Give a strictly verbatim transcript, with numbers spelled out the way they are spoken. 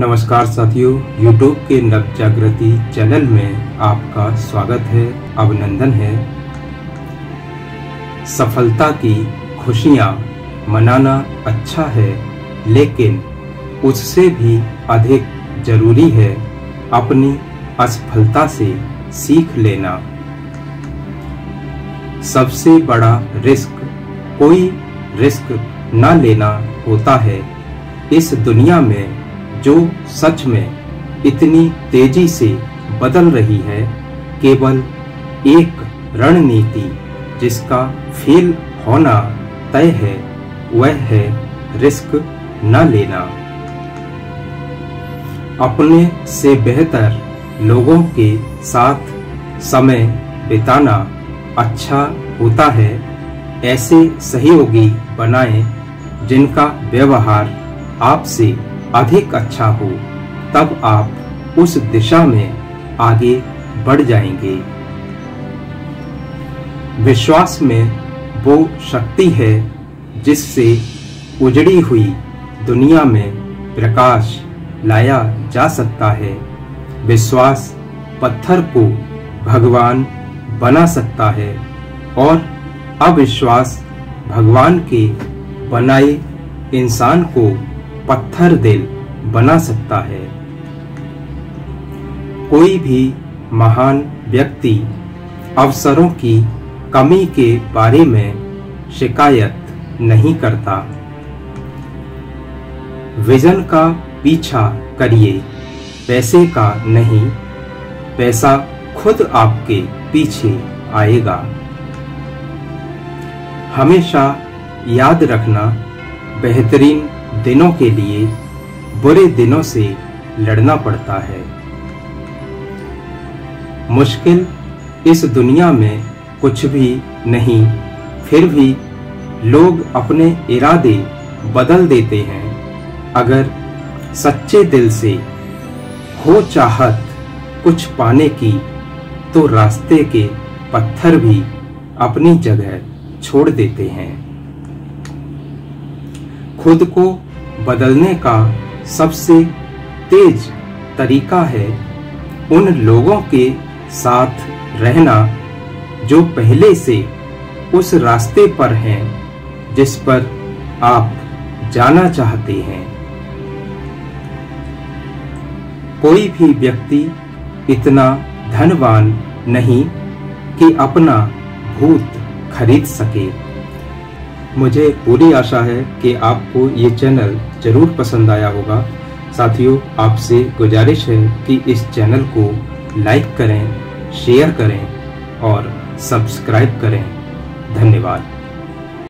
नमस्कार साथियों, यूट्यूब के नव जागृति चैनल में आपका स्वागत है, अभिनंदन है। सफलता की खुशियाँ मनाना अच्छा है, लेकिन उससे भी अधिक जरूरी है अपनी असफलता से सीख लेना। सबसे बड़ा रिस्क कोई रिस्क ना लेना होता है। इस दुनिया में जो सच में इतनी तेजी से बदल रही है, केवल एक रणनीति जिसका फेल होना तय है, वह है रिस्क न लेना। अपने से बेहतर लोगों के साथ समय बिताना अच्छा होता है। ऐसे सहयोगी बनाएं जिनका व्यवहार आपसे अधिक अच्छा हो, तब आप उस दिशा में आगे बढ़ जाएंगे। विश्वास में वो शक्ति है जिससे उजड़ी हुई दुनिया में प्रकाश लाया जा सकता है। विश्वास पत्थर को भगवान बना सकता है और अविश्वास भगवान के बनाए इंसान को पत्थर दिल बना सकता है। कोई भी महान व्यक्ति अवसरों की कमी के बारे में शिकायत नहीं करता। विजन का पीछा करिए, पैसे का नहीं। पैसा खुद आपके पीछे आएगा। हमेशा याद रखना, बेहतरीन दिनों के लिए बुरे दिनों से लड़ना पड़ता है। मुश्किल इस दुनिया में कुछ भी नहीं, फिर भी लोग अपने इरादे बदल देते हैं। अगर सच्चे दिल से हो चाहत कुछ पाने की, तो रास्ते के पत्थर भी अपनी जगह छोड़ देते हैं। खुद को बदलने का सबसे तेज तरीका है उन लोगों के साथ रहना जो पहले से उस रास्ते पर हैं जिस पर आप जाना चाहते हैं। कोई भी व्यक्ति इतना धनवान नहीं कि अपना भूत खरीद सके। मुझे पूरी आशा है कि आपको ये चैनल जरूर पसंद आया होगा। साथियों, आपसे गुजारिश है कि इस चैनल को लाइक करें, शेयर करें और सब्सक्राइब करें। धन्यवाद।